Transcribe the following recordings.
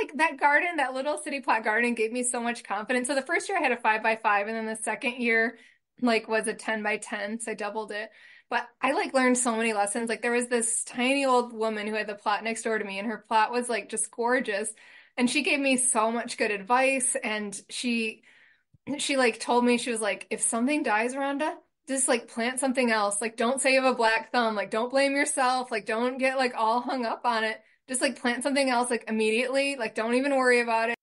like that garden, that little city plot garden gave me so much confidence. So the first year I had a 5x5, and then the second year like was a 10x10. So I doubled it. But I like learned so many lessons. Like there was this tiny old woman who had the plot next door to me, and her plot was like just gorgeous. And she gave me so much good advice. And she like told me, she was like, if something dies, Rhonda, just like plant something else. Like, don't say you have a black thumb. Like, don't blame yourself. Like, don't get like all hung up on it. Just like plant something else, like immediately, like don't even worry about it.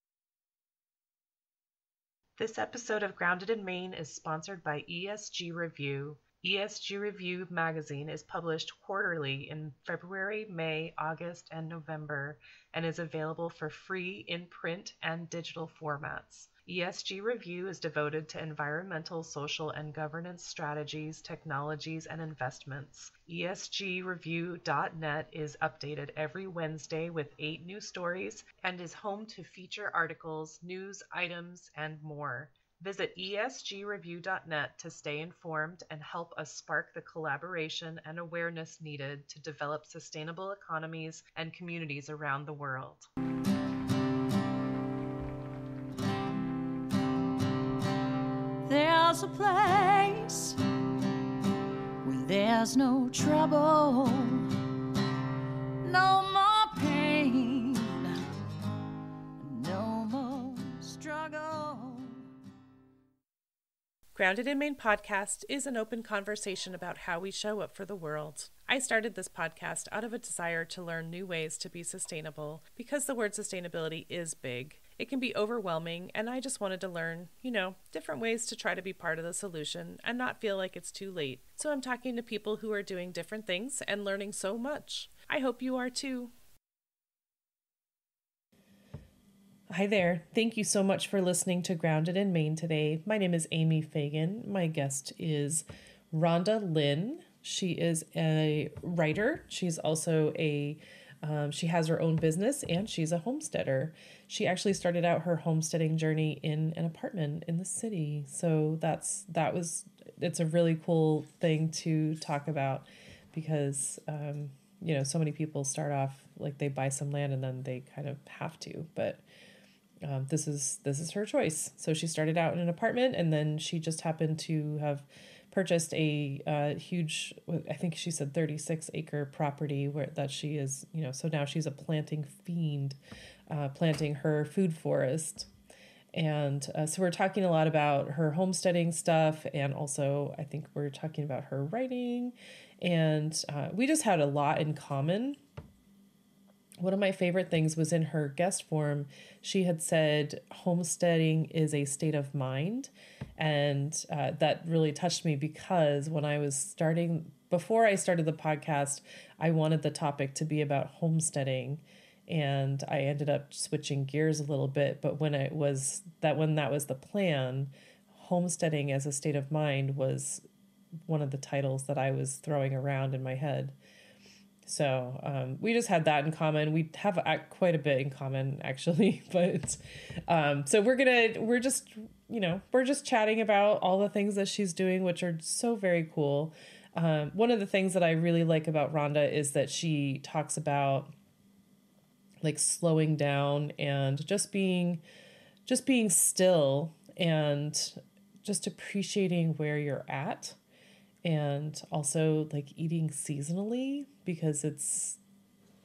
This episode of Grounded in Maine is sponsored by ESG Review. ESG Review magazine is published quarterly in February, May, August, and November, and is available for free in print and digital formats. ESG Review is devoted to environmental, social, and governance strategies, technologies, and investments. ESGReview.net is updated every Wednesday with 8 new stories and is home to feature articles, news items, and more. Visit ESGReview.net to stay informed and help us spark the collaboration and awareness needed to develop sustainable economies and communities around the world. There's a place where there's no trouble, no more pain, no more struggle. Grounded in Maine podcast is an open conversation about how we show up for the world. I started this podcast out of a desire to learn new ways to be sustainable because the word sustainability is big. It can be overwhelming, and I just wanted to learn, different ways to try to be part of the solution and not feel like it's too late. So I'm talking to people who are doing different things and learning so much. I hope you are too. Hi there. Thank you so much for listening to Grounded in Maine today. My name is Amy Fagan. My guest is Rhonda Linn. She is a writer. She's also she has her own business, and she's a homesteader. She actually started out her homesteading journey in an apartment in the city. So it's a really cool thing to talk about because, so many people start off like they buy some land and then they kind of have to, but this is her choice. So she started out in an apartment, and then she just happened to have purchased a huge, I think she said 36-acre property that she is, so now she's a planting fiend, planting her food forest. And so we're talking a lot about her homesteading stuff, and also I think we're talking about her writing, and we just had a lot in common. One of my favorite things was in her guest form, she had said homesteading is a state of mind. And that really touched me because before I started the podcast, I wanted the topic to be about homesteading. And I ended up switching gears a little bit. But when that was the plan, homesteading as a state of mind was one of the titles that I was throwing around in my head. So we just had that in common. We have quite a bit in common, actually. But so we're just chatting about all the things that she's doing, which are so very cool. One of the things that I really like about Rhonda is that she talks about like slowing down and just being still and just appreciating where you're at. And also like eating seasonally because it's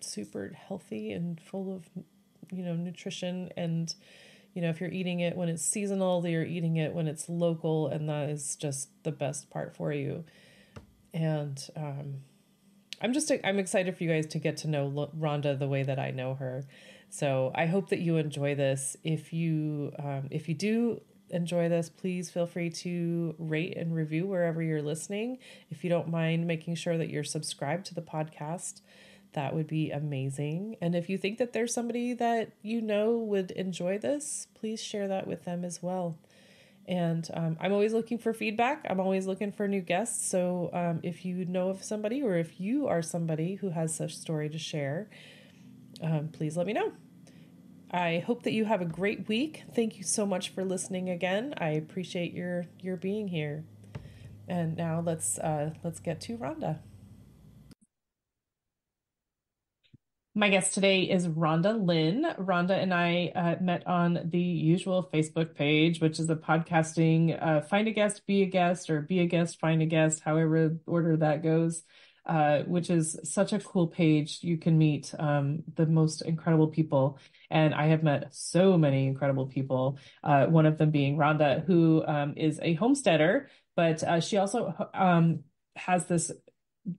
super healthy and full of, nutrition. And, if you're eating it when it's seasonal, you're eating it when it's local, and that is just the best part for you. And I'm excited for you guys to get to know Rhonda the way that I know her. So I hope that you enjoy this. If you do enjoy this, please feel free to rate and review wherever you're listening. If you don't mind making sure that you're subscribed to the podcast, that would be amazing. And if you think that there's somebody that would enjoy this, please share that with them as well. And I'm always looking for feedback. I'm always looking for new guests. So if you know of somebody, or if you are somebody who has such story to share, please let me know. I hope that you have a great week. Thank you so much for listening again. I appreciate your being here. And now let's get to Rhonda. My guest today is Rhonda Linn. Rhonda and I met on the usual Facebook page, which is a podcasting find a guest, be a guest, or be a guest, find a guest, however order that goes, which is such a cool page. You can meet the most incredible people. And I have met so many incredible people, one of them being Rhonda, who is a homesteader, but she also has this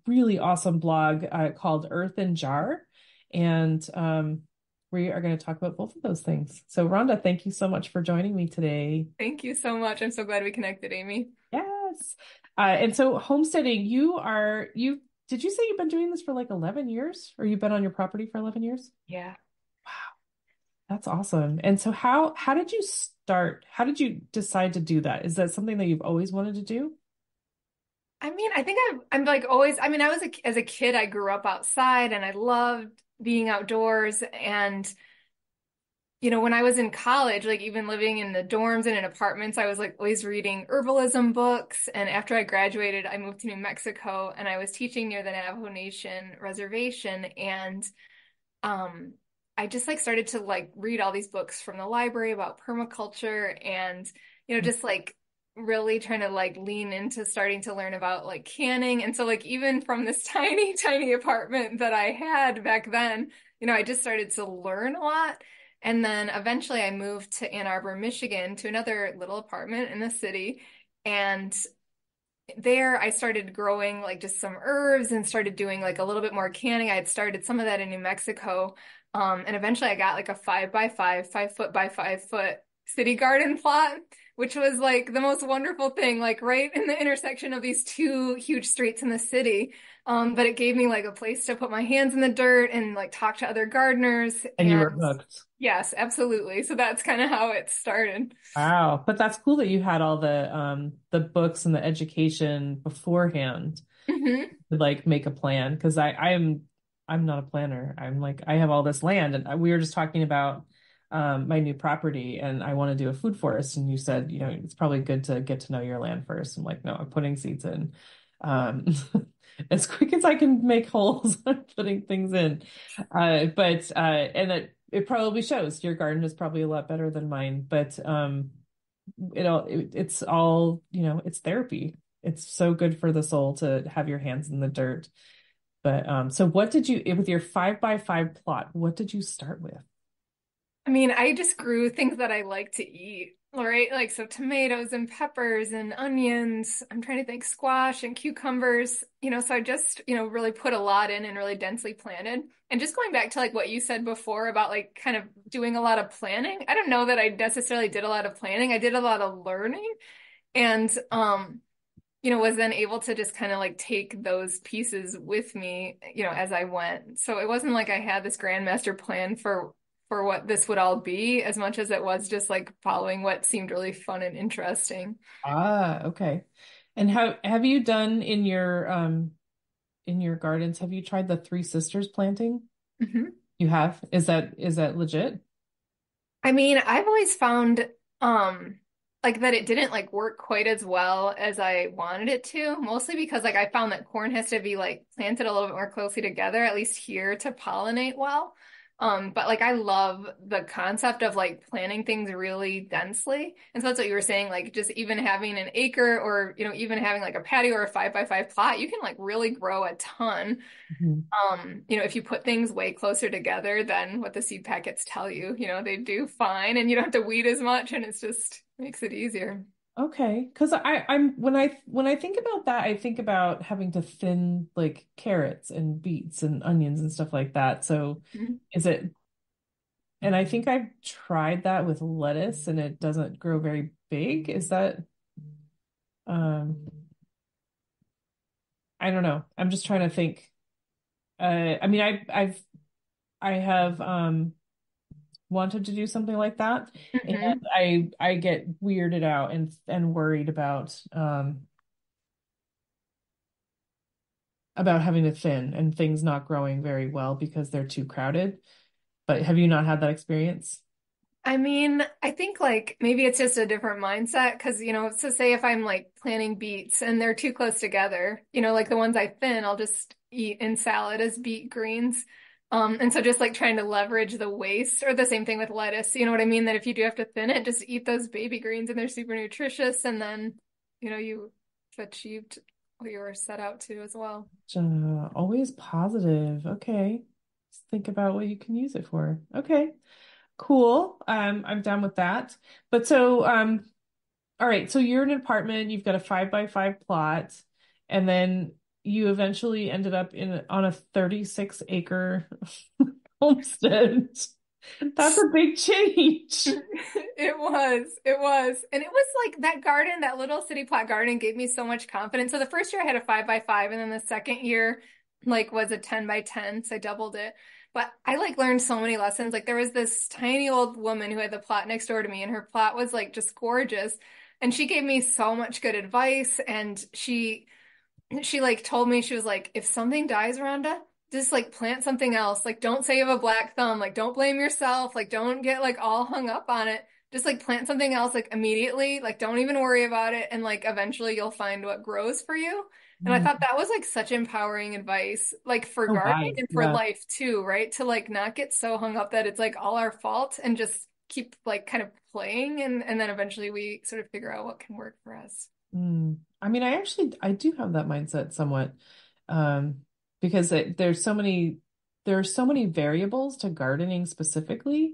really awesome blog called Earthen Jar. And we are going to talk about both of those things. So Rhonda, thank you so much for joining me today. Thank you so much. I'm so glad we connected, Amy. Yes. And so homesteading, did you say you've been doing this for like 11 years or you've been on your property for 11 years? Yeah. Wow. That's awesome. And so how did you start? How did you decide to do that? Is that something that you've always wanted to do? I mean, I think I'm like always, I mean, as a kid, I grew up outside and I loved being outdoors. And, you know, when I was in college, like even living in the dorms and in apartments, I was like always reading herbalism books. And after I graduated, I moved to New Mexico and I was teaching near the Navajo Nation reservation. And I just like started to like read all these books from the library about permaculture and, you know, just like really trying to like lean into starting to learn about like canning. And so like even from this tiny apartment that I had back then, you know, I just started to learn a lot. And then eventually I moved to Ann Arbor, Michigan, to another little apartment in the city. And there I started growing like just some herbs and started doing like a little bit more canning. I had started some of that in New Mexico. And eventually I got like a 5 by 5, 5 foot by 5 foot city garden plot, which was like the most wonderful thing, like right in the intersection of these two huge streets in the city. But it gave me like a place to put my hands in the dirt and like talk to other gardeners. And you were hooked. Yes, absolutely. So that's kind of how it started. Wow. But that's cool that you had all the books and the education beforehand to like make a plan. Cause I'm not a planner. I'm like, I have all this land and we were just talking about my new property and I want to do a food forest. And you said, you know, it's probably good to get to know your land first. I'm like, no, I'm putting seeds in. As quick as I can make holes, I'm putting things in. And it probably shows. Your garden is probably a lot better than mine, but it's all, you know, it's therapy. It's so good for the soul to have your hands in the dirt. But so what did you, with your 5 by 5 plot, what did you start with? I mean, I just grew things that I like to eat, right? Like, so tomatoes and peppers and onions, I'm trying to think, squash and cucumbers, you know, so I just, you know, really put a lot in and really densely planted. And just going back to like what you said before about like kind of doing a lot of planning, I don't know that I necessarily did a lot of planning. I did a lot of learning and, you know, was then able to just kind of like take those pieces with me, you know, as I went. So it wasn't like I had this grand master plan for what this would all be, as much as it was just like following what seemed really fun and interesting. Okay. And how have you done in your gardens? Have you tried the 3 Sisters planting? Mm-hmm. You have? Is that legit? I mean, I've always found like that it didn't like work quite as well as I wanted it to, mostly because like I found that corn has to be like planted a little bit more closely together, at least here, to pollinate well. But like, I love the concept of like planting things really densely. And so that's what you were saying, like just even having an acre or, you know, even having like a patio or a 5 by 5 plot, you can like really grow a ton. Mm-hmm. You know, if you put things way closer together than what the seed packets tell you, you know, they do fine and you don't have to weed as much and it's just makes it easier. Okay. Cause when I think about that, I think about having to thin like carrots and beets and onions and stuff like that. So and I think I've tried that with lettuce and it doesn't grow very big. Is that, I don't know. I'm just trying to think. I mean, I have wanted to do something like that. Mm-hmm. And I get weirded out and worried about having to thin and things not growing very well because they're too crowded. But have you not had that experience? I mean, I think like maybe it's just a different mindset because, you know, so say if I'm like planting beets and they're too close together, you know, like the ones I thin, I'll just eat in salad as beet greens. And so just like trying to leverage the waste, or the same thing with lettuce, you know what I mean? That if you do have to thin it, just eat those baby greens and they're super nutritious. And then, you know, you've achieved what you were set out to as well. Always positive. Okay. Just think about what you can use it for. Okay, cool. I'm done with that. But so, all right. So you're in an apartment, you've got a 5x5 plot, and then you eventually ended up on a 36 acre homestead. That's a big change. It was. And it was like that garden, that little city plot garden gave me so much confidence. So the first year I had a 5x5, and then the second year like was a 10x10. So I doubled it. But I like learned so many lessons. Like there was this tiny old woman who had the plot next door to me, and her plot was like just gorgeous. And she gave me so much good advice. And she like told me, she was like, if something dies, Rhonda, just like plant something else. Like, don't say you have a black thumb. Like, don't blame yourself. Like, don't get like all hung up on it. Just like plant something else, like immediately, like don't even worry about it. And like, eventually you'll find what grows for you. And I thought that was like such empowering advice, like for gardening and for life too, right? To like not get so hung up that it's like all our fault, and just keep like kind of playing. And then eventually we sort of figure out what can work for us. I mean, I do have that mindset somewhat, because there are so many variables to gardening specifically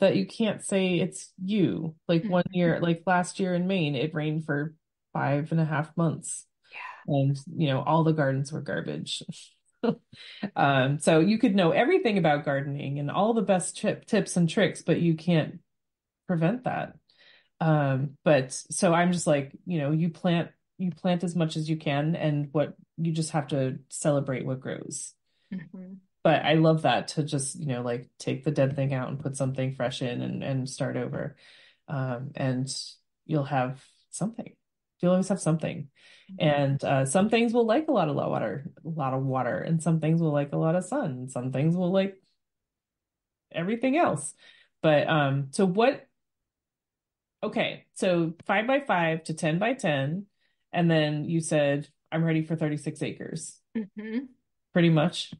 that you can't say it's you. Like one year, like last year in Maine, it rained for 5.5 months, and you know, all the gardens were garbage. So you could know everything about gardening and all the best tips and tricks, but you can't prevent that. But so I'm just like, you know, you plant as much as you can, and what you just have to celebrate what grows. Mm-hmm. But I love that, to just, you know, like take the dead thing out and put something fresh in, and start over. And you'll have something. You'll always have something. Mm-hmm. And some things will like a lot of water, and some things will like a lot of sun, and some things will like everything else. But so what? Okay, so 5x5 to 10x10, and then you said, I'm ready for 36 acres. Mm-hmm. Pretty much.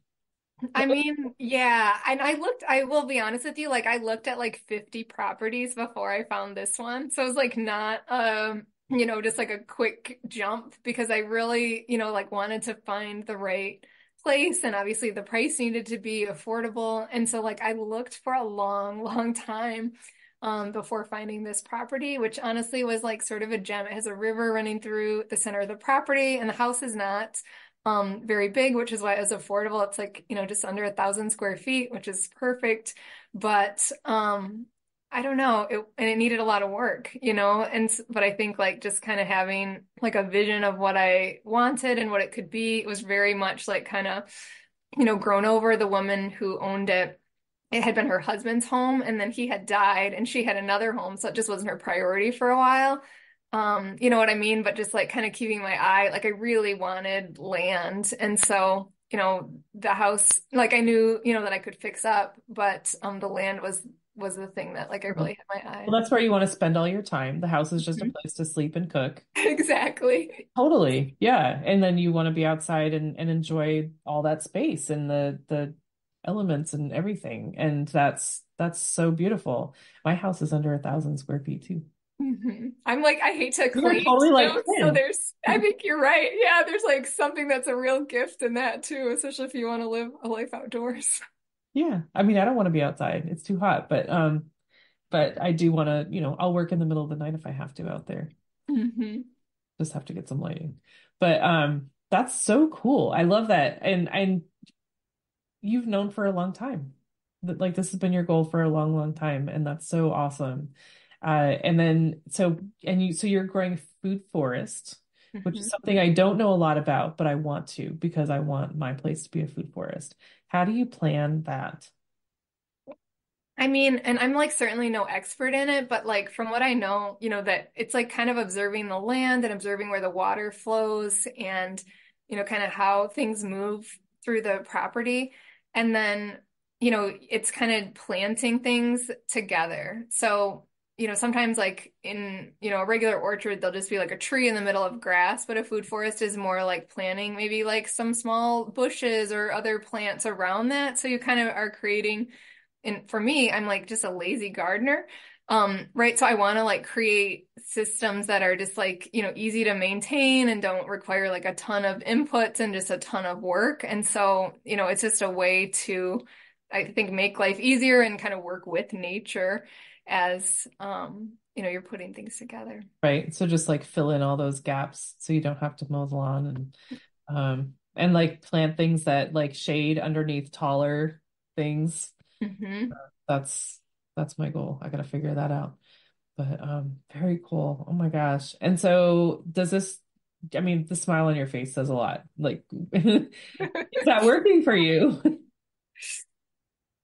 I mean, yeah. And I will be honest with you, like I looked at like 50 properties before I found this one. So it was like not, you know, just like a quick jump, because I really, you know, like wanted to find the right place, and obviously the price needed to be affordable. And so like I looked for a long, long time before finding this property, which honestly was like sort of a gem. It has a river running through the center of the property, and the house is not very big, which is why it was affordable. It's like, you know, just under 1,000 square feet, which is perfect. But I don't know, it needed a lot of work, you know. And but I think like just kind of having like a vision of what I wanted and what it could be, it was very much like kind of, you know, grown over. The woman who owned it, it had been her husband's home, and then he had died, and she had another home. So it just wasn't her priority for a while. You know what I mean? But just like kind of keeping my eye, like I really wanted land. And so, you know, the house, like I knew, you know, that I could fix up, but the land was the thing that like I really had my eye. Well, that's where you want to spend all your time. The house is just a place to sleep and cook. Exactly. Totally. Yeah. And then you want to be outside and enjoy all that space and the elements and everything. And that's so beautiful. My house is under 1,000 square feet too. Mm-hmm. I'm like, I hate to clean. Totally, like, so there's, I think you're right. Yeah. There's like something that's a real gift in that too, especially if you want to live a life outdoors. Yeah. I mean, I don't want to be outside. It's too hot, but I do want to, you know, I'll work in the middle of the night if I have to out there. Mm-hmm. Just have to get some lighting, but, that's so cool. I love that. And you've known for a long time that like this has been your goal for a long, long time. And that's so awesome. And then, so you're growing food forest, which is something I don't know a lot about, but I want to, because I want my place to be a food forest. How do you plan that? I mean, and I'm like certainly no expert in it, but like from what I know, you know, that it's like kind of observing the land and observing where the water flows and, you know, kind of how things move through the property. And then, you know, it's kind of planting things together. So you know, sometimes like in, you know, a regular orchard, there'll just be like a tree in the middle of grass, but a food forest is more like planting maybe like some small bushes or other plants around that. So you kind of are creating, and for me, I'm like just a lazy gardener. Right. So I want to like create systems that are just like, you know, easy to maintain and don't require like a ton of inputs and just a ton of work. And so, you know, it's just a way to, I think, make life easier and kind of work with nature as, you know, you're putting things together. Right. So just like fill in all those gaps so you don't have to mow the lawn and like plant things that like shade underneath taller things. Mm-hmm. That's my goal. I got to figure that out, but, very cool. Oh my gosh. And so does this, I mean, the smile on your face says a lot, like, is that working for you?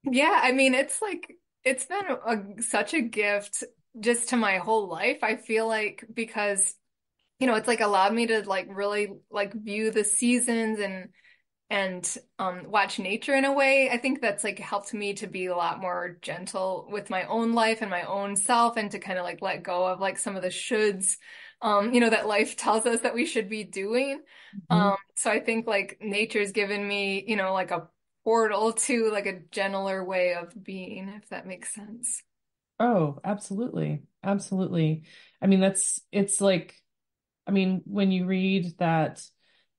Yeah. I mean, it's like, it's been such a gift just to my whole life. I feel like, because, you know, it's like allowed me to like really like view the seasons and watch nature in a way. I think that's like helped me to be a lot more gentle with my own life and my own self, and to kind of like let go of like some of the shoulds, you know, that life tells us that we should be doing. Mm-hmm. So I think like nature's given me, you know, like a portal to like a gentler way of being, if that makes sense. Oh, absolutely. Absolutely. I mean, it's like, I mean, when you read that,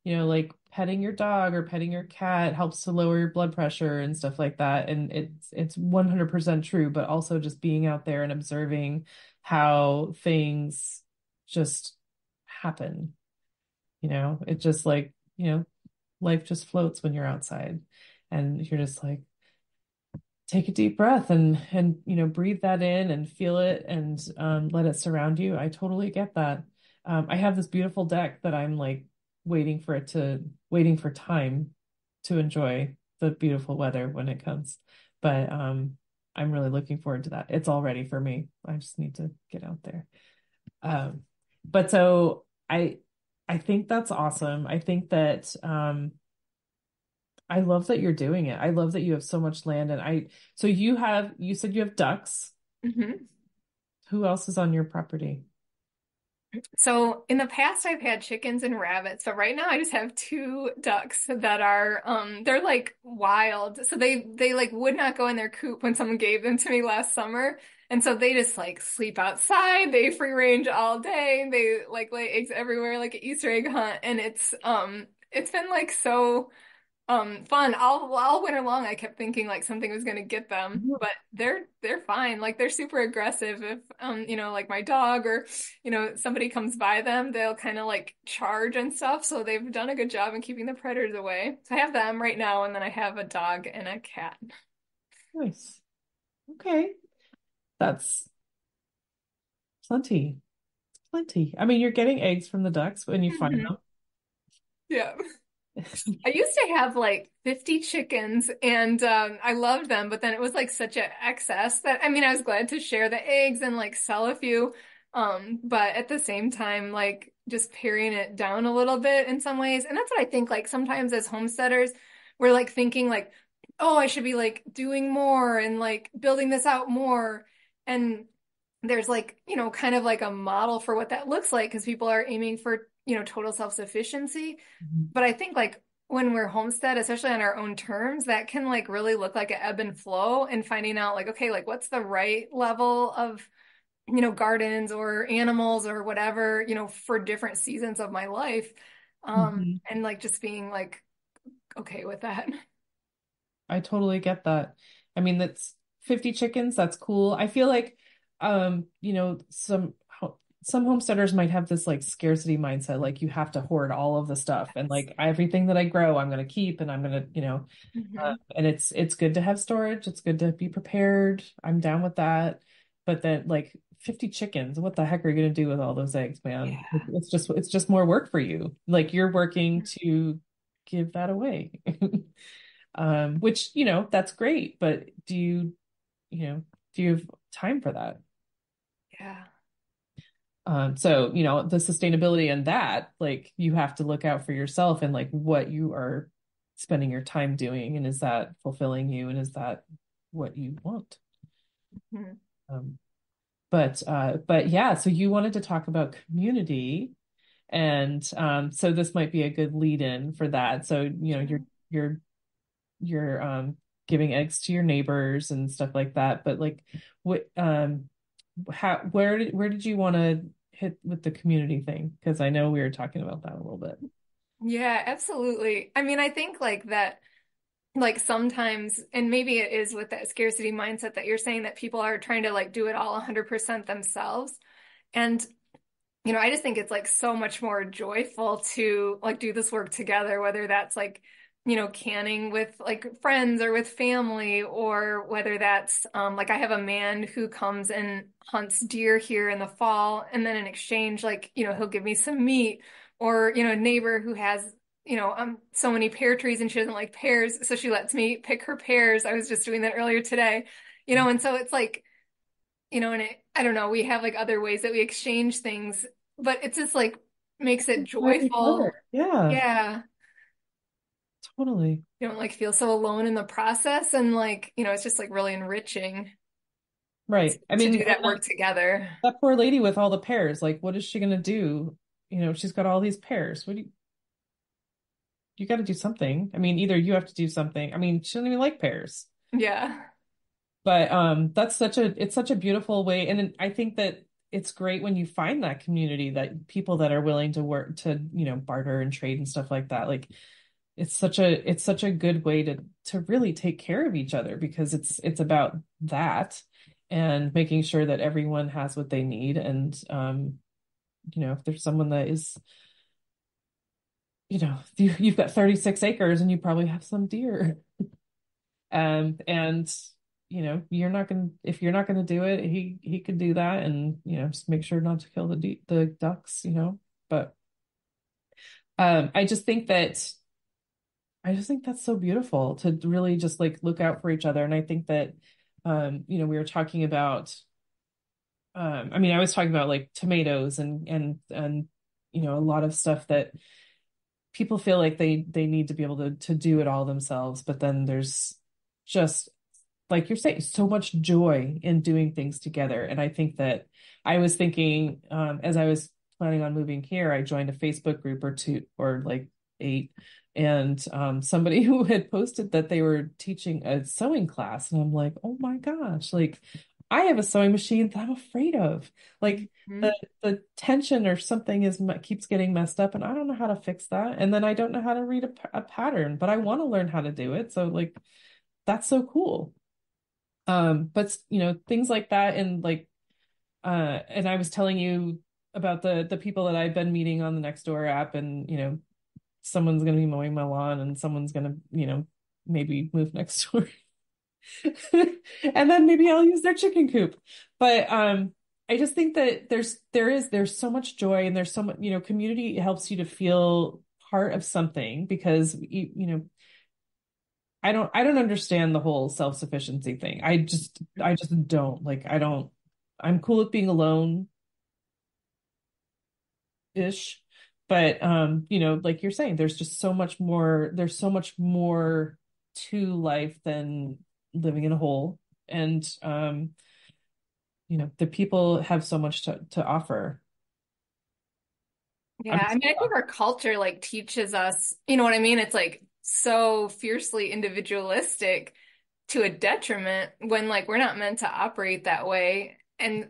you know, like petting your dog or petting your cat helps to lower your blood pressure and stuff like that. And it's 100% true, but also just being out there and observing how things just happen, you know, it just like, you know, life just floats when you're outside and you're just like, take a deep breath and, you know, breathe that in and feel it and let it surround you. I totally get that. I have this beautiful deck that I'm like, waiting for time to enjoy the beautiful weather when it comes. But I'm really looking forward to that. It's all ready for me. I just need to get out there. But so I think that's awesome. I think that I love that you're doing it. I love that you have so much land. And so you said you have ducks. Mm-hmm. Who else is on your property? So in the past, I've had chickens and rabbits, but right now I just have two ducks that are, they're like wild. So they like would not go in their coop when someone gave them to me last summer. And so they just like sleep outside. They free range all day. They like lay eggs everywhere, like an Easter egg hunt. And it's been like so, fun all winter long. I kept thinking like something was going to get them, but they're fine. Like they're super aggressive. If, you know, like my dog or, you know, somebody comes by them, they'll kind of like charge and stuff. So they've done a good job in keeping the predators away. So I have them right now. And then I have a dog and a cat. Nice. Okay. That's plenty. I mean, you're getting eggs from the ducks when you find them. Yeah. I used to have like 50 chickens and I loved them, but then it was like such an excess that, I mean, I was glad to share the eggs and like sell a few. But at the same time, like just paring it down a little bit in some ways. And that's what I think, like sometimes as homesteaders, we're like thinking like, oh, I should be like doing more and like building this out more. And there's like, you know, kind of like a model for what that looks like because people are aiming for, you know, total self-sufficiency. Mm-hmm. But I think like when we're homestead, especially on our own terms, that can like really look like an ebb and flow, and finding out like, okay, like what's the right level of, you know, gardens or animals or whatever, you know, for different seasons of my life. And like just being like, okay with that. I totally get that. I mean, that's 50 chickens. That's cool. I feel like, you know, some homesteaders might have this like scarcity mindset, like you have to hoard all of the stuff and like everything that I grow, I'm going to keep and I'm going to, you know, and it's good to have storage. It's good to be prepared. I'm down with that. But then like 50 chickens, what the heck are you going to do with all those eggs, man? Yeah. It's just more work for you. Like you're working to give that away, which, you know, that's great. But do you have time for that? Yeah. So, you know, the sustainability and that, like, you have to look out for yourself and like what you are spending your time doing. And is that fulfilling you? And is that what you want? Mm-hmm. But yeah, so you wanted to talk about community. And so this might be a good lead in for that. So, you know, you're giving eggs to your neighbors and stuff like that. But like what, how, where did you want to hit with the community thing? Because I know we were talking about that a little bit. Yeah, absolutely. I mean, I think like that, like sometimes, and maybe it is with that scarcity mindset that you're saying, that people are trying to like do it all 100% themselves. And, you know, I just think it's like so much more joyful to like do this work together, whether that's like, you know, canning with like friends or with family, or whether that's like I have a man who comes and hunts deer here in the fall, and then in exchange, like, you know, he'll give me some meat, or, you know, a neighbor who has, you know, so many pear trees and she doesn't like pears, so she lets me pick her pears. I was just doing that earlier today, you know, and so it's like, you know, and it, I don't know, we have like other ways that we exchange things, but it's just like makes it joyful. Yeah. Yeah. Totally. You don't like feel so alone in the process, and like, you know, it's just like really enriching. Right. I mean, do that work together. That poor lady with all the pears, like, what is she going to do? You know, she's got all these pears. What do you got to do something. I mean, either you have to do something. I mean, she doesn't even like pears. Yeah. But that's such a beautiful way. And I think that it's great when you find that community, that people that are willing to work to, you know, barter and trade and stuff like that. Like, it's such a good way to really take care of each other, because it's about that and making sure that everyone has what they need. And, you know, if there's someone that is, you know, you've got 36 acres and you probably have some deer. And, you know, if you're not going to do it, he could do that. And, you know, just make sure not to kill the ducks, you know, but I just think that's so beautiful to really just like look out for each other. And I think that, you know, we were talking about, I was talking about like tomatoes and, you know, a lot of stuff that people feel like they need to be able to do it all themselves. But then there's just, like you're saying, so much joy in doing things together. And I think that I was thinking, as I was planning on moving here, I joined a Facebook group or two or like 8. And somebody who had posted that they were teaching a sewing class. And I'm like, oh my gosh, like I have a sewing machine that I'm afraid of. Like the tension or something keeps getting messed up, and I don't know how to fix that. And then I don't know how to read a pattern, but I want to learn how to do it. So like, that's so cool. But you know, things like that. And like, and I was telling you about the people that I've been meeting on the Nextdoor app, and, you know, someone's going to be mowing my lawn and someone's going to, you know, maybe move next door and then maybe I'll use their chicken coop. But, I just think that there's so much joy, and there's so much, you know, community helps you to feel part of something, because, you know, I don't understand the whole self-sufficiency thing. I just don't like, I'm cool with being alone ish. But, you know, like you're saying, there's so much more to life than living in a hole. And, you know, the people have so much to offer. Yeah. I mean, I think our culture like teaches us, you know what I mean? It's like so fiercely individualistic to a detriment, when like, we're not meant to operate that way. And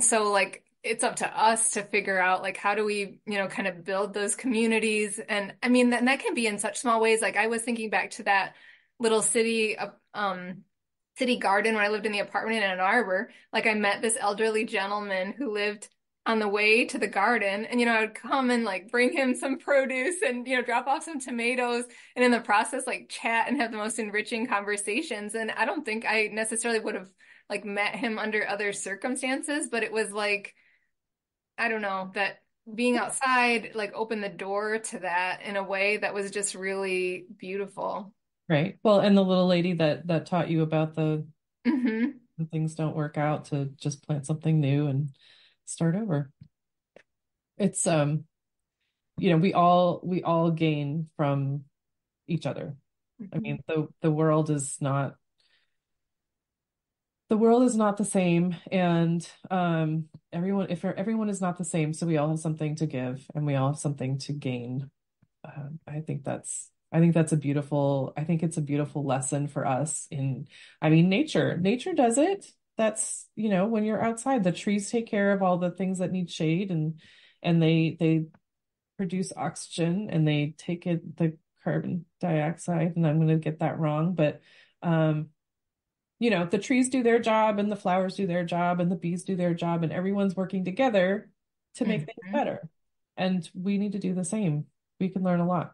so like, it's up to us to figure out like, how do we, you know, kind of build those communities. And I mean, that can be in such small ways. Like I was thinking back to that little city garden when I lived in the apartment in Ann Arbor. Like I met this elderly gentleman who lived on the way to the garden, and, you know, I would come and like bring him some produce and, you know, drop off some tomatoes, and in the process, like chat and have the most enriching conversations. And I don't think I necessarily would have like met him under other circumstances, but it was like, I don't know, that being outside like opened the door to that in a way that was just really beautiful. Right. Well, and the little lady that taught you about the things don't work out, to just plant something new and start over. It's, you know, we all gain from each other. I mean, the world is not the world is not the same, and everyone is not the same. So we all have something to give, and we all have something to gain. I think it's a beautiful lesson for us in, I mean, nature does it. That's, when you're outside, the trees take care of all the things that need shade, and they produce oxygen, and they take it, the carbon dioxide, and I'm going to get that wrong, but, the trees do their job, and the flowers do their job, and the bees do their job, and everyone's working together to make things better. And we need to do the same. We can learn a lot.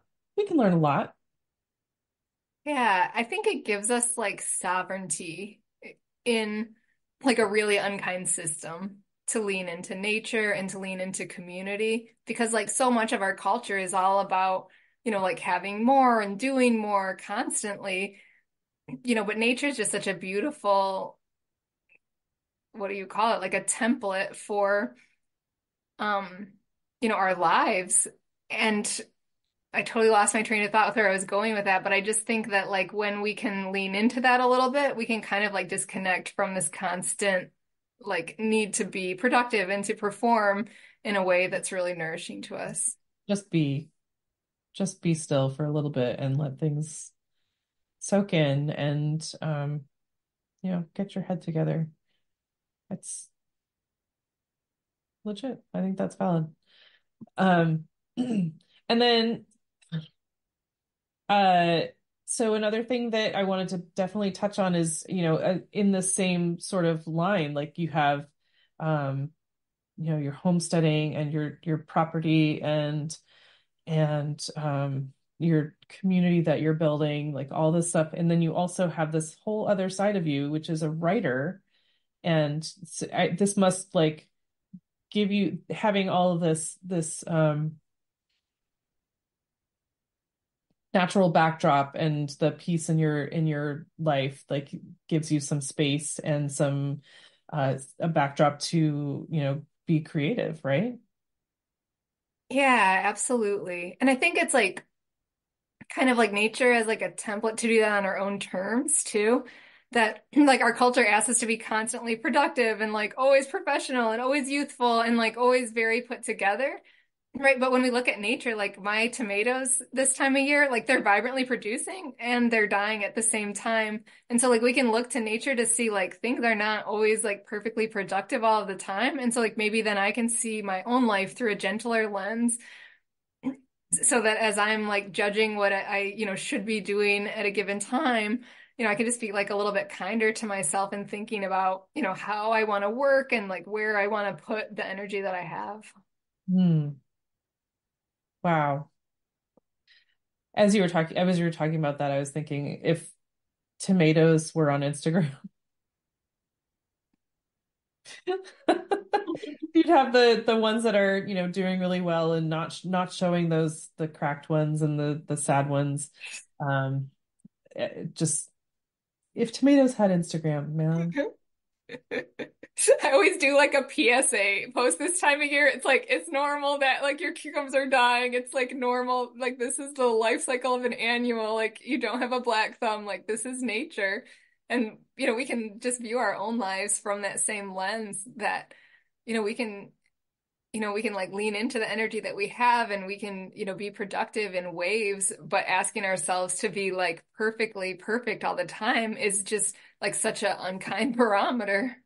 Yeah. I think it gives us sovereignty in a really unkind system, to lean into nature and to lean into community, because so much of our culture is all about, having more and doing more constantly, but nature is just such a beautiful, what do you call it? Like a template for, our lives. And I totally lost my train of thought with where I was going with that. But I just think that when we can lean into that a little bit, we can kind of disconnect from this constant need to be productive and to perform in a way that's really nourishing to us. Just be still for a little bit and let things soak in, and, get your head together. It's legit. I think that's valid. And then, so another thing that I wanted to definitely touch on is, in the same sort of line, you have, your homesteading and your property and your community that you're building, all this stuff. And then you also have this whole other side of you, which is a writer. And so this must give you, having all of this, natural backdrop and the peace in your life, gives you some space and some, a backdrop to, be creative. Right. Yeah, absolutely. And I think it's kind of nature as a template to do that on our own terms too, that our culture asks us to be constantly productive and always professional and always youthful and always very put together. Right. But when we look at nature, my tomatoes this time of year, they're vibrantly producing and they're dying at the same time. And so we can look to nature to see things are not always perfectly productive all of the time. And so maybe then I can see my own life through a gentler lens, so that as I'm judging what I should be doing at a given time, I can just be a little bit kinder to myself and thinking about, how I want to work and where I want to put the energy that I have. Hmm. Wow. As you were talking about that, I was thinking, if tomatoes were on Instagram, you'd have the ones that are, doing really well and not showing the cracked ones and the sad ones. Just if tomatoes had Instagram, man. I always do a PSA post this time of year. It's it's normal that your cucumbers are dying. It's normal. This is the life cycle of an annual. You don't have a black thumb. This is nature. And, we can just view our own lives from that same lens, that, we can lean into the energy that we have, and we can, be productive in waves, but asking ourselves to be perfectly perfect all the time is just such an unkind barometer.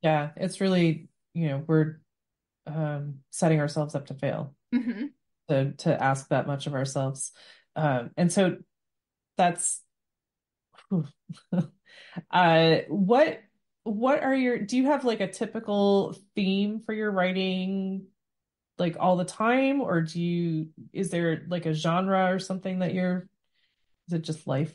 Yeah. It's really, we're setting ourselves up to fail. Mm-hmm. To ask that much of ourselves. And so that's, what are do you have a typical theme for your writing all the time, or is there a genre or something that is it just life?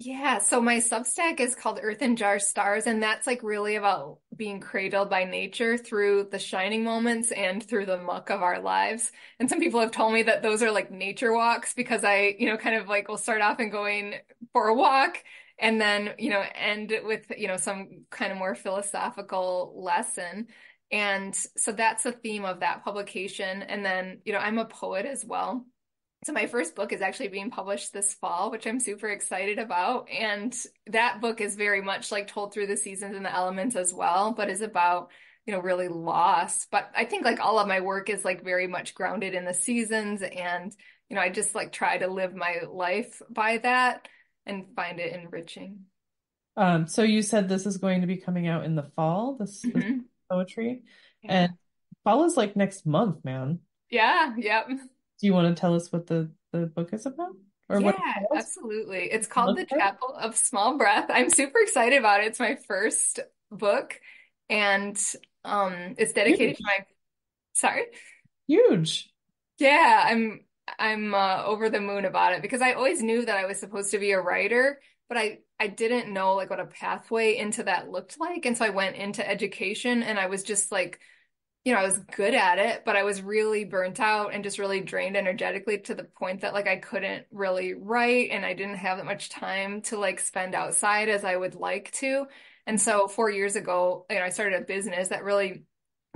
Yeah. So my Substack is called Earthen Jar Stars, and that's really about being cradled by nature through the shining moments and through the muck of our lives. And some people have told me that those are nature walks, because I, kind of will start off and going for a walk, and then, end with, some kind of more philosophical lesson. And so that's the theme of that publication. And then, I'm a poet as well. So my first book is actually being published this fall, which I'm super excited about. And that book is very much like told through the seasons and the elements as well, but is about, you know, really loss. But I think like all of my work is like very much grounded in the seasons. And, you know, I just like try to live my life by that and find it enriching. So you said this is going to be coming out in the fall, this poetry. Yeah. And fall is like next month, man. Yeah, yep. Do you want to tell us what the book is about? Or yeah, what absolutely. It's called The Chapel of Small Breath. I'm super excited about it. It's my first book. And it's dedicated to my... Sorry? Huge. Yeah, I'm over the moon about it because I always knew that I was supposed to be a writer, but I didn't know like what a pathway into that looked like. And so I went into education and I was just like, you know, I was good at it, but I was really burnt out and just really drained energetically to the point that like I couldn't really write and I didn't have that much time to like spend outside as I would like to. And so 4 years ago, you know, I started a business that really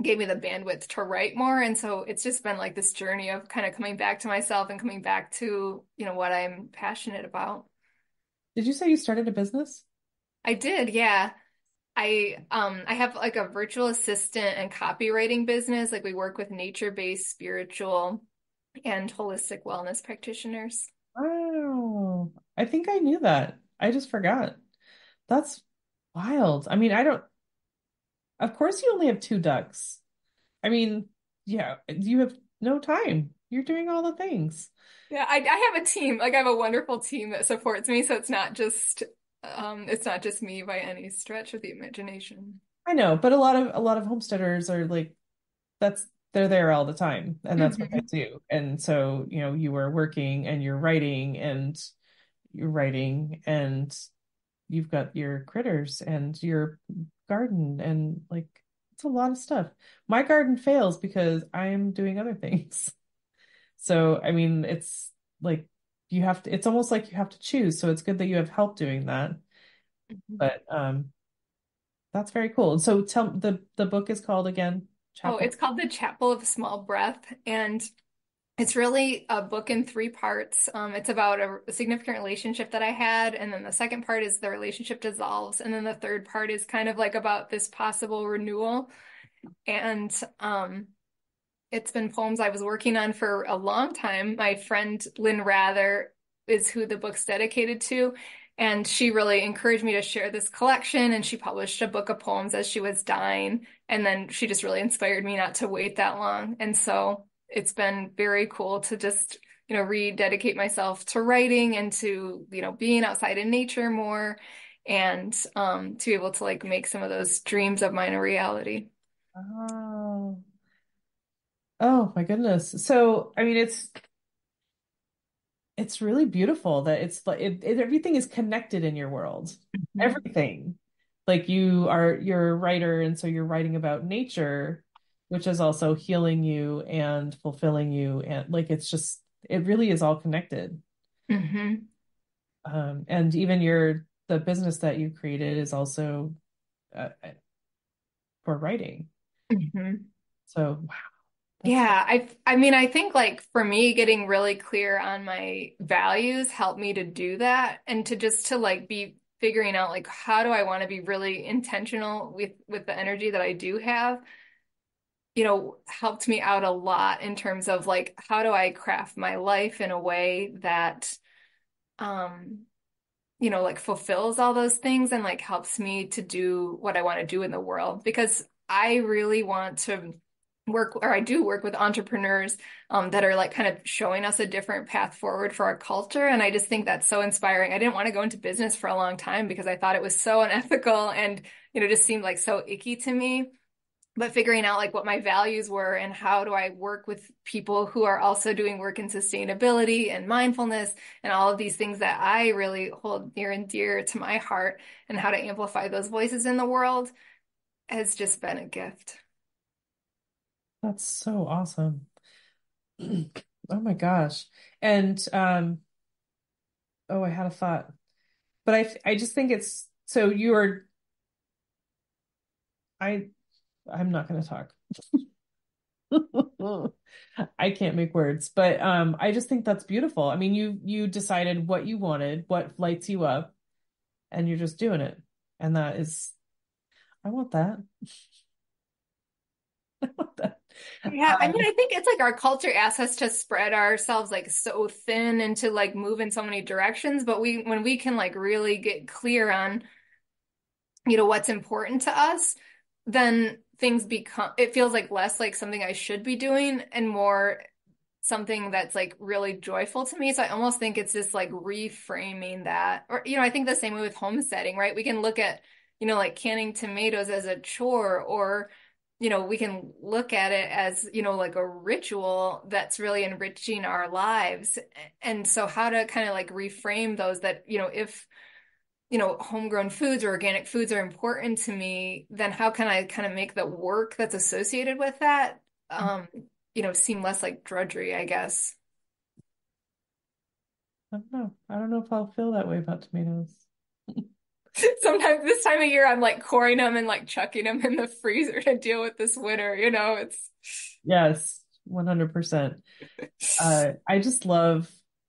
gave me the bandwidth to write more. And so it's just been like this journey of kind of coming back to myself and coming back to, you know, what I'm passionate about. Did you say you started a business? I did. Yeah. I have like a virtual assistant and copywriting business. Like we work with nature-based, spiritual, and holistic wellness practitioners. Wow. I think I knew that. I just forgot. That's wild. I mean, of course you only have 2 ducks. I mean, yeah, you have no time. You're doing all the things. Yeah, I have a team. Like I have a wonderful team that supports me. So it's not just me by any stretch of the imagination. I know, but a lot of homesteaders are like, they're there all the time and that's what they do. And so, you know, you were working and you're writing and you've got your critters and your garden and like, it's a lot of stuff. My garden fails because I'm doing other things. So, I mean, it's like, it's almost like you have to choose. So it's good that you have help doing that, but that's very cool. And so tell the book is called again. Chapel. Oh, it's called The Chapel of Small Breath. And it's really a book in 3 parts. It's about a significant relationship that I had. And then the second part is the relationship dissolves. And then the third part is kind of like about this possible renewal. And, it's been poems I was working on for a long time. My friend Lynn Rather is who the book's dedicated to. And she really encouraged me to share this collection. And she published a book of poems as she was dying. And then she just really inspired me not to wait that long. And so it's been very cool to just, you know, rededicate myself to writing and to, you know, being outside in nature more and to be able to like make some of those dreams of mine a reality. Oh my goodness. So, I mean, it's really beautiful that it's like everything is connected in your world, everything. Like you're a writer. And so you're writing about nature, which is also healing you and fulfilling you. And like, it really is all connected. And even the business that you created is also for writing. So, wow. Yeah, I mean, I think like for me, getting really clear on my values helped me to do that and to like be figuring out like, how do I want to be really intentional with the energy that I do have, you know, helped me out a lot in terms of like, how do I craft my life in a way that, you know, like fulfills all those things and like helps me to do what I want to do in the world, because I really want to work with entrepreneurs that are like kind of showing us a different path forward for our culture. And I just think that's so inspiring. I didn't want to go into business for a long time because I thought it was so unethical and, you know, just seemed like so icky to me, but figuring out like what my values were and how do I work with people who are also doing work in sustainability and mindfulness and all of these things that I really hold near and dear to my heart and how to amplify those voices in the world has just been a gift. That's so awesome. Oh my gosh. And, I had a thought, but I just think it's, so you are, I'm not going to talk. I can't make words, but I just think that's beautiful. I mean, you decided what you wanted, what lights you up, and you're just doing it. And that is, I want that. I want that. Yeah, I mean, I think it's like our culture asks us to spread ourselves like so thin and to like move in so many directions. But when we can like really get clear on, you know, what's important to us, then things become, it feels like less like something I should be doing and more something that's like really joyful to me. So I almost think it's just like reframing that. Or, you know, I think the same way with homesteading, right? We can look at, you know, like canning tomatoes as a chore, or, you know, we can look at it as, you know, like a ritual that's really enriching our lives. And so how to kind of like reframe those, that, you know, if, you know, homegrown foods or organic foods are important to me, then how can I kind of make the work that's associated with that, you know, seem less like drudgery, I guess. I don't know. I don't know if I'll feel that way about tomatoes. Sometimes this time of year, I'm like coring them and like chucking them in the freezer to deal with this winter, you know, it's. Yes, 100%.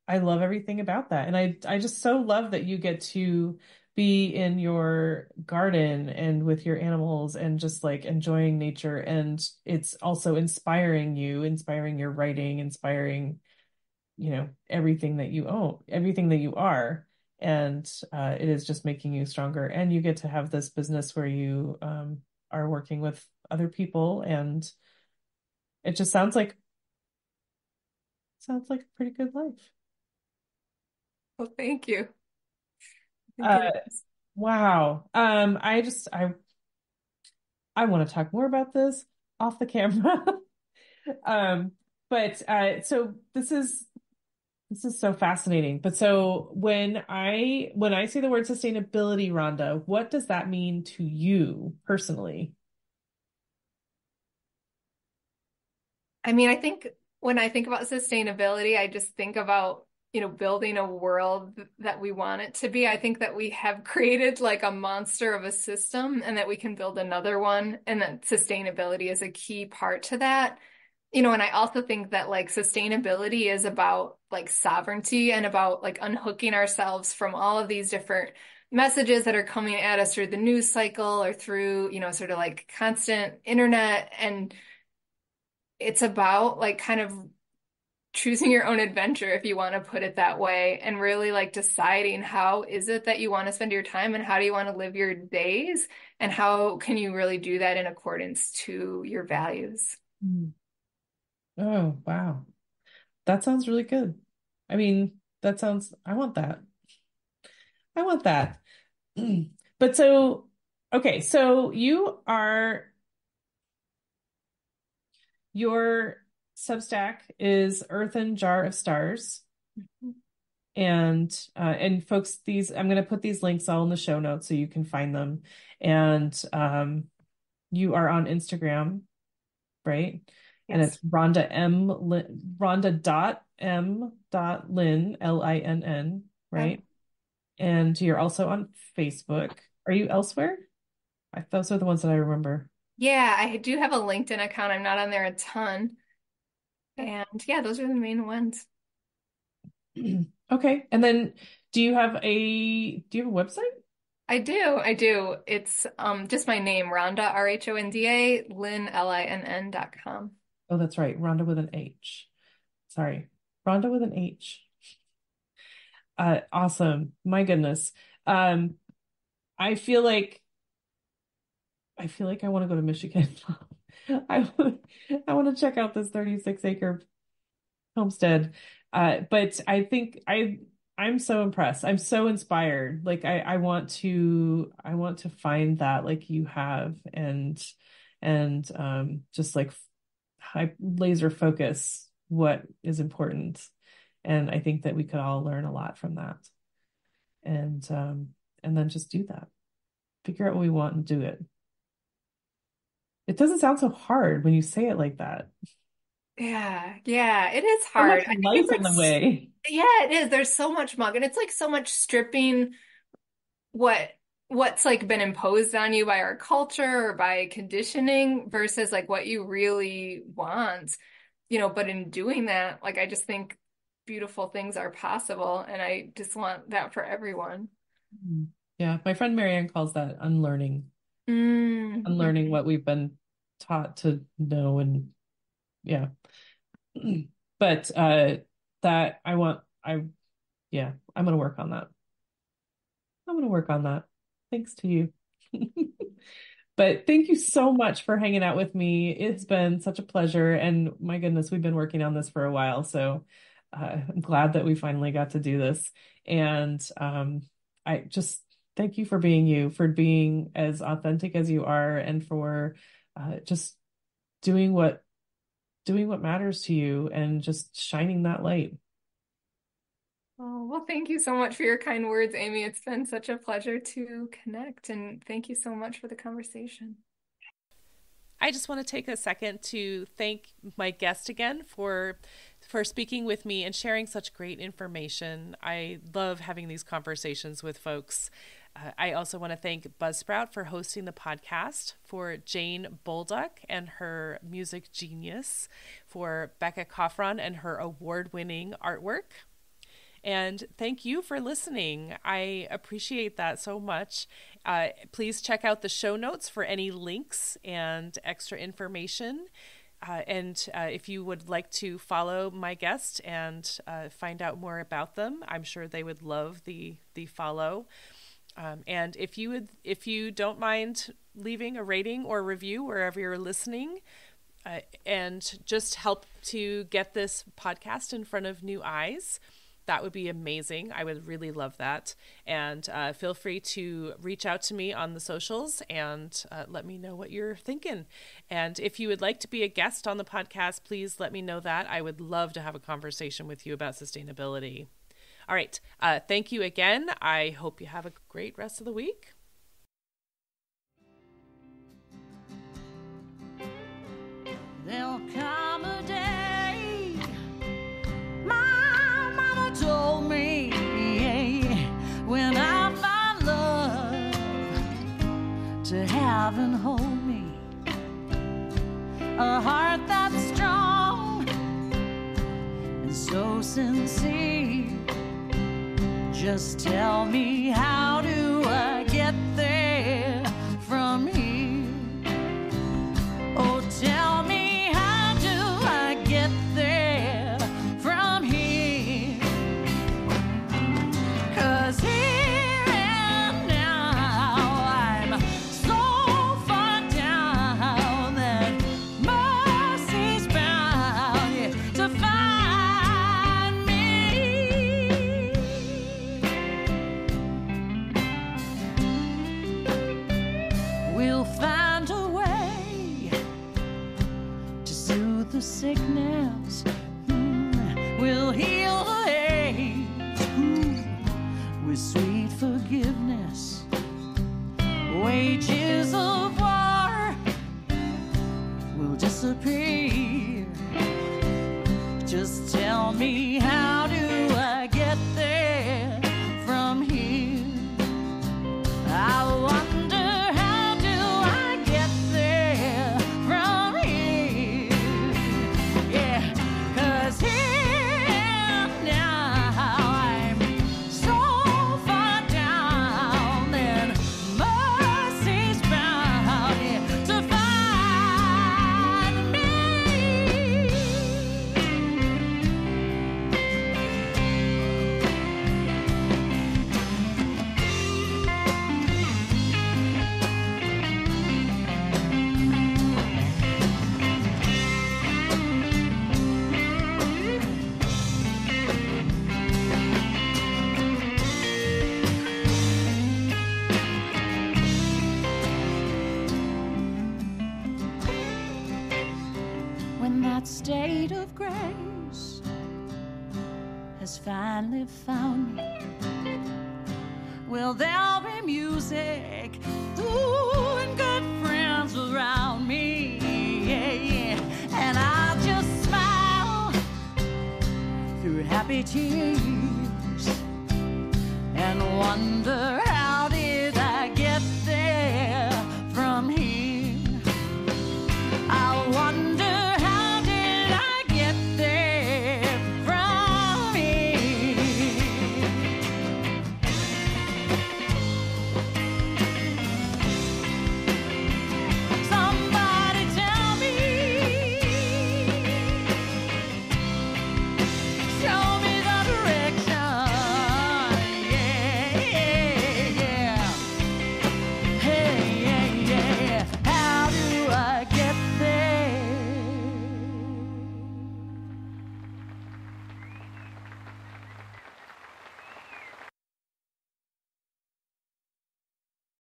I love everything about that. And I just so love that you get to be in your garden and with your animals and just like enjoying nature. And it's also inspiring you, inspiring your writing, inspiring, you know, everything that you own, everything that you are. And it is just making you stronger. And you get to have this business where you are working with other people. And it just sounds like a pretty good life. Well, thank you. Wow. I want to talk more about this off the camera. So this is so fascinating. But so when I say the word sustainability, Rhonda, what does that mean to you personally? I mean, I think when I think about sustainability, I just think about, you know, building a world that we want it to be. I think that we have created like a monster of a system and that we can build another one, and that sustainability is a key part to that. You know, and I also think that like sustainability is about like sovereignty and about like unhooking ourselves from all of these different messages that are coming at us through the news cycle or through, you know, sort of like constant internet. And it's about like kind of choosing your own adventure, if you want to put it that way, and really like deciding how is it that you want to spend your time and how do you want to live your days and how can you really do that in accordance to your values. Oh, wow. That sounds really good. I mean, I want that. I want that. But so, okay, so your Substack is Earthen Jar of Stars. Mm-hmm. And folks, I'm going to put these links all in the show notes so you can find them. And you are on Instagram, right? Yes. And it's Rhonda.m.Lynn, Linn, right? Okay. And you're also on Facebook. Are you elsewhere? Those are the ones that I remember. Yeah, I do have a LinkedIn account. I'm not on there a ton. And yeah, those are the main ones. Okay. And then do you have a website? I do. It's just my name, Rhonda, Rhonda, Linn.com. Oh, that's right. Rhonda with an H. Sorry. Rhonda with an H. Awesome. My goodness. I feel like I want to go to Michigan. I want to check out this 36-acre homestead. But I think I'm so impressed. I'm so inspired. Like I want to find that like you have and just like laser focus what is important. And I think that we could all learn a lot from that. And then just do that. Figure out what we want and do it. It doesn't sound so hard when you say it like that. Yeah, it is hard. So much life in the way. Yeah, it is. There's so much muck, and it's like so much stripping what what's like been imposed on you by our culture or by conditioning versus like what you really want, you know, but in doing that, like, I just think beautiful things are possible. And I just want that for everyone. Yeah. My friend Marianne calls that unlearning, unlearning what we've been taught to know. And yeah, but that I want, yeah, I'm going to work on that. Thanks to you. But thank you so much for hanging out with me. It's been such a pleasure. And my goodness, we've been working on this for a while. So I'm glad that we finally got to do this. And I just thank you for being you, for being as authentic as you are, and for just doing what matters to you and just shining that light. Oh, well, thank you so much for your kind words, Amy. It's been such a pleasure to connect, and thank you so much for the conversation. I just want to take a second to thank my guest again for speaking with me and sharing such great information. I love having these conversations with folks. I also want to thank Buzzsprout for hosting the podcast, for Jane Bolduck and her music genius, for Becca Kofran and her award-winning artwork. And thank you for listening. I appreciate that so much. Please check out the show notes for any links and extra information. And if you would like to follow my guest and find out more about them, I'm sure they would love the follow. And if you don't mind leaving a rating or review wherever you're listening, and just help to get this podcast in front of new eyes, that would be amazing. I would really love that. And feel free to reach out to me on the socials and let me know what you're thinking. And if you would like to be a guest on the podcast, please let me know that. I would love to have a conversation with you about sustainability. All right. Thank you again. I hope you have a great rest of the week. There'll come a day, my mama told me, when I find love to have and hold me, a heart that's strong and so sincere. Just tell me, how do I get there from here? Oh, tell me, how do I get there from here? 'Cause here and now I'm so far down that mercy's bound to find me. Sickness will heal the hate with sweet forgiveness. Wages of war will disappear. Just tell me, how do I get there from here? I wonder. State of grace has finally found me. Will there be music? Ooh, and good friends around me. Yeah. And I'll just smile through happy tears.